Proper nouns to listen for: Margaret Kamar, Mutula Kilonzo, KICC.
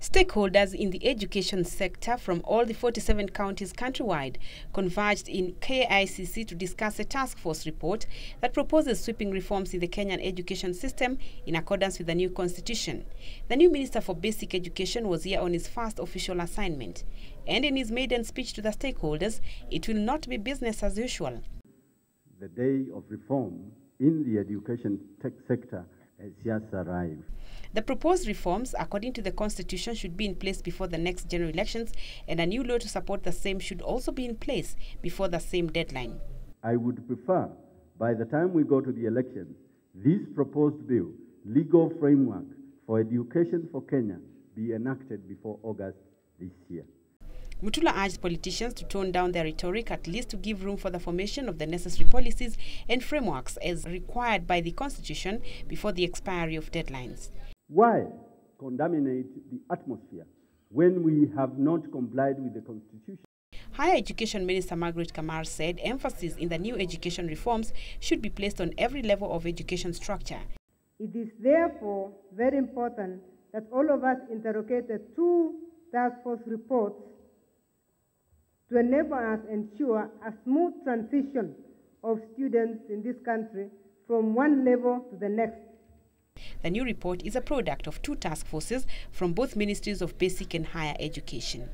Stakeholders in the education sector from all the 47 counties countrywide converged in KICC to discuss a task force report that proposes sweeping reforms in the Kenyan education system in accordance with the new constitution. The new Minister for Basic Education was here on his first official assignment, and in his maiden speech to the stakeholders, it will not be business as usual. The day of reform in the education sector has just arrived. The proposed reforms, according to the Constitution, should be in place before the next general elections, and a new law to support the same should also be in place before the same deadline. I would prefer, by the time we go to the election, this proposed bill, legal framework for education for Kenya, be enacted before August this year. Mutula urged politicians to tone down their rhetoric, at least to give room for the formation of the necessary policies and frameworks as required by the Constitution before the expiry of deadlines. Why contaminate the atmosphere when we have not complied with the Constitution? Higher Education Minister Margaret Kamar said emphasis in the new education reforms should be placed on every level of education structure. It is therefore very important that all of us interrogate the two task force reports to enable us ensure a smooth transition of students in this country from one level to the next. The new report is a product of two task forces from both ministries of basic and higher education.